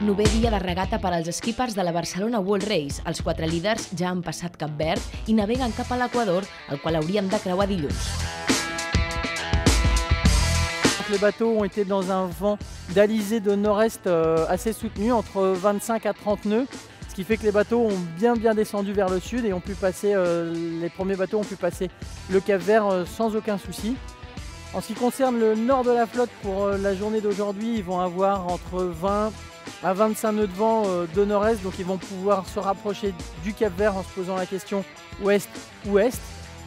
Novè dia de regata per als skippers de la Barcelona World Race. Els quatre líders ja han passat Cap Vert i naveguen cap a l'Equador, el qual hauríem de creuar dilluns. Les bateaux ont été dans un vent d'alizé de nord-est assez soutenu, entre 25 à 30 nœuds, ce qui fait que les bateaux ont bien descendu vers le sud et ont pu passer, les premiers bateaux ont pu passer le Cap Vert sans aucun souci. En ce qui concerne le nord de la flotte, pour la journée d'aujourd'hui, ils vont avoir entre 20 à 25 nœuds de vent de nord-est, donc ils vont pouvoir se rapprocher du Cap Vert en se posant la question ouest-ouest.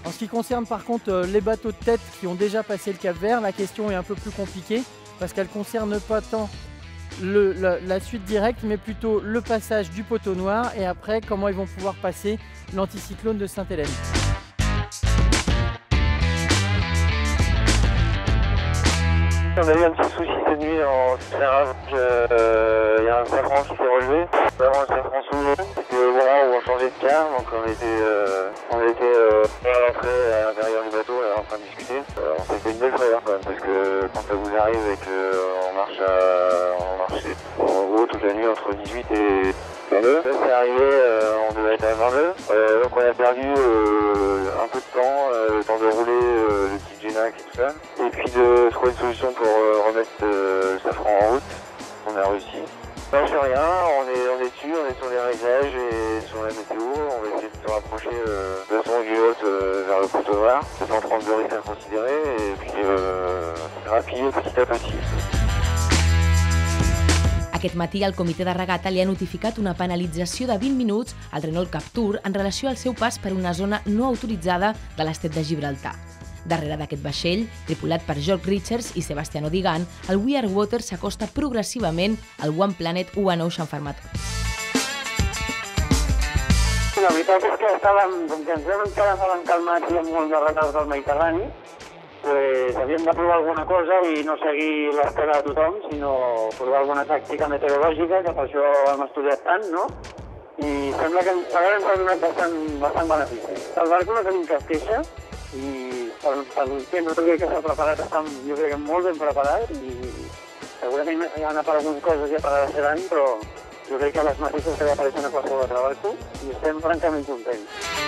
En ce qui concerne par contre les bateaux de tête qui ont déjà passé le Cap Vert, la question est un peu plus compliquée parce qu'elle ne concerne pas tant la suite directe mais plutôt le passage du Poteau Noir et après comment ils vont pouvoir passer l'anticyclone de Saint-Hélène. On a eu un petit souci cette nuit en Serrange, il y a un Saint-France qui s'est relevé, avant Saint-France ouvert, c'était au moment où on changeait de car, donc on était à l'entrée à l'intérieur du bateau en train de discuter. On s'est fait une belle frayeur quand même, parce que quand ça vous arrive et qu'on marche en gros toute la nuit entre 18 et 22, là c'est arrivé, on devait être à 22, donc on a perdu un peu de temps, le temps de rouler le petit Genac et tout ça, et puis de trouver une solution pour remettre le safran en route. On a réussi. Non, je sais rien, on est dessus, on est sur les réglages et sur la météo, on va essayer de se rapprocher de son guillotte vers le Poteau Noir. C'est 130 de risque à considérer et puis grappiller petit à petit. Aquest matí el comitè de regata li ha notificat una penalització de 20 minuts al Renault Captur en relació al seu pas per una zona no autoritzada de l'estret de Gibraltar. Darrere d'aquest vaixell, tripulat per George Richards i Sebastien Odigant, el We Are Waters s'acosta progressivament al One Planet One Ocean Fermat. La veritat és que ens quedàvem calmats i amb molts de retards del Mediterrani. Havíem de provar alguna cosa i no seguir l'espera de tothom, sinó provar alguna tàctica meteorològica, que per això hem estudiat tant, no? I sembla que ens ha donat bastant benefici. El barco no tenim cap queixa, i pel que no crec que s'ha preparat, jo crec que molt ben preparat, i segurament hi han aparegut coses ja per a l'any, però jo crec que les mateixes que apareixen a qualsevol altre barco, i estem francament contents.